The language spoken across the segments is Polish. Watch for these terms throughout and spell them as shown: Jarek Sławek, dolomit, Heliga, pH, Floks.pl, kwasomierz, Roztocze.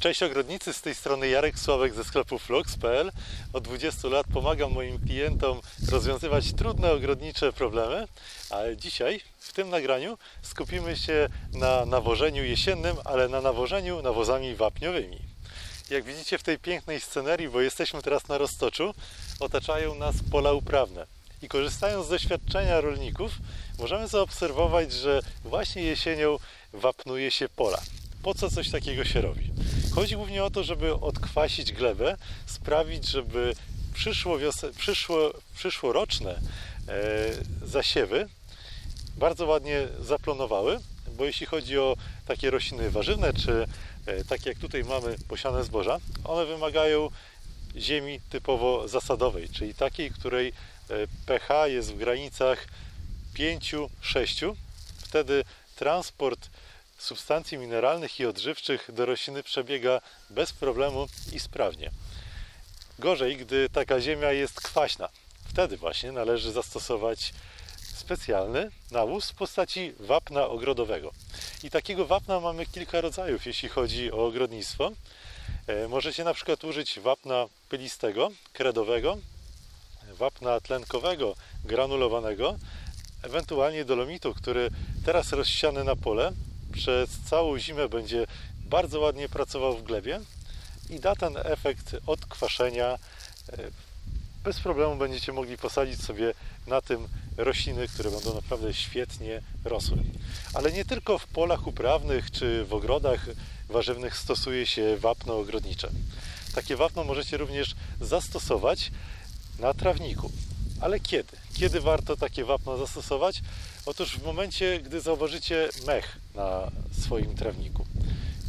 Cześć ogrodnicy, z tej strony Jarek Sławek ze sklepu Floks.pl. Od 20 lat pomagam moim klientom rozwiązywać trudne ogrodnicze problemy, ale dzisiaj w tym nagraniu skupimy się na nawożeniu jesiennym, ale na nawożeniu nawozami wapniowymi. Jak widzicie w tej pięknej scenerii, bo jesteśmy teraz na Roztoczu, otaczają nas pola uprawne. I korzystając z doświadczenia rolników, możemy zaobserwować, że właśnie jesienią wapnuje się pola. Po co coś takiego się robi? Chodzi głównie o to, żeby odkwasić glebę, sprawić, żeby przyszłoroczne zasiewy bardzo ładnie zaplonowały, bo jeśli chodzi o takie rośliny warzywne, czy takie jak tutaj mamy posiane zboża, one wymagają ziemi typowo zasadowej, czyli takiej, której pH jest w granicach 5-6. Wtedy transport substancji mineralnych i odżywczych do rośliny przebiega bez problemu i sprawnie. Gorzej, gdy taka ziemia jest kwaśna. Wtedy właśnie należy zastosować specjalny nawóz w postaci wapna ogrodowego. I takiego wapna mamy kilka rodzajów, jeśli chodzi o ogrodnictwo. Możecie na przykład użyć wapna pylistego, kredowego, wapna tlenkowego, granulowanego, ewentualnie dolomitu, który teraz rozsiany na pole przez całą zimę będzie bardzo ładnie pracował w glebie i da ten efekt odkwaszenia. Bez problemu będziecie mogli posadzić sobie na tym rośliny, które będą naprawdę świetnie rosły. Ale nie tylko w polach uprawnych czy w ogrodach warzywnych stosuje się wapno ogrodnicze. Takie wapno możecie również zastosować na trawniku. Ale kiedy? Kiedy warto takie wapno zastosować? Otóż w momencie, gdy zauważycie mech na swoim trawniku.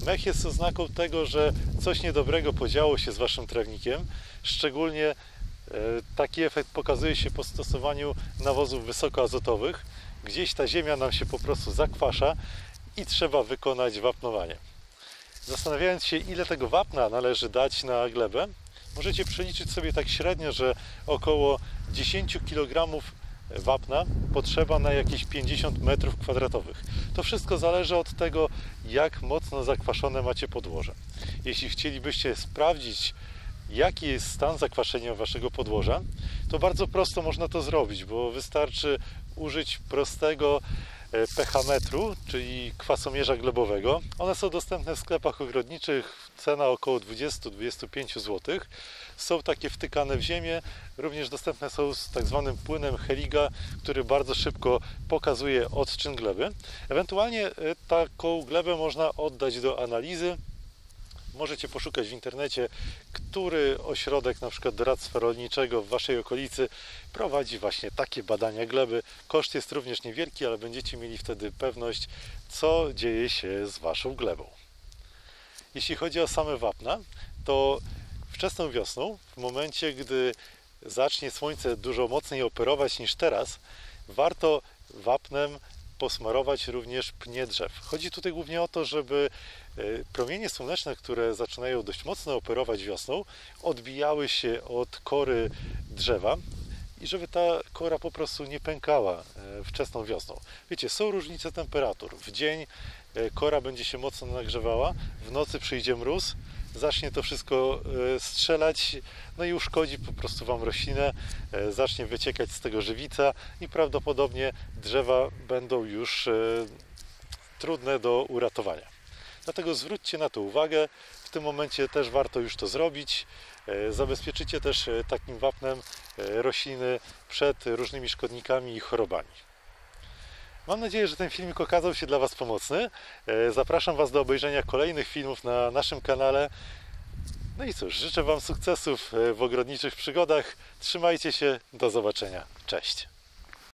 Mech jest oznaką tego, że coś niedobrego podziało się z waszym trawnikiem. Szczególnie taki efekt pokazuje się po stosowaniu nawozów wysokoazotowych. Gdzieś ta ziemia nam się po prostu zakwasza i trzeba wykonać wapnowanie. Zastanawiając się, ile tego wapna należy dać na glebę, możecie przeliczyć sobie tak średnio, że około 10 kg wapna potrzeba na jakieś 50 m2. To wszystko zależy od tego, jak mocno zakwaszone macie podłoże. Jeśli chcielibyście sprawdzić, jaki jest stan zakwaszenia waszego podłoża, to bardzo prosto można to zrobić, bo wystarczy użyć prostego pH-metru, czyli kwasomierza glebowego. One są dostępne w sklepach ogrodniczych, cena około 20-25 zł. Są takie wtykane w ziemię, również dostępne są z tak zwanym płynem Heliga, który bardzo szybko pokazuje odczyn gleby. Ewentualnie taką glebę można oddać do analizy. Możecie poszukać w internecie, który ośrodek, na przykład doradztwa rolniczego w waszej okolicy, prowadzi właśnie takie badania gleby. Koszt jest również niewielki, ale będziecie mieli wtedy pewność, co dzieje się z waszą glebą. Jeśli chodzi o same wapna, to wczesną wiosną, w momencie, gdy zacznie słońce dużo mocniej operować niż teraz, warto wapnem posmarować również pnie drzew. Chodzi tutaj głównie o to, żeby promienie słoneczne, które zaczynają dość mocno operować wiosną, odbijały się od kory drzewa i żeby ta kora po prostu nie pękała wczesną wiosną. Wiecie, są różnice temperatur. W dzień kora będzie się mocno nagrzewała, w nocy przyjdzie mróz, zacznie to wszystko strzelać, no i uszkodzi po prostu wam roślinę, zacznie wyciekać z tego żywica i prawdopodobnie drzewa będą już trudne do uratowania. Dlatego zwróćcie na to uwagę, w tym momencie też warto już to zrobić. Zabezpieczycie też takim wapnem rośliny przed różnymi szkodnikami i chorobami. Mam nadzieję, że ten filmik okazał się dla was pomocny. Zapraszam was do obejrzenia kolejnych filmów na naszym kanale. No i cóż, życzę wam sukcesów w ogrodniczych przygodach. Trzymajcie się, do zobaczenia. Cześć!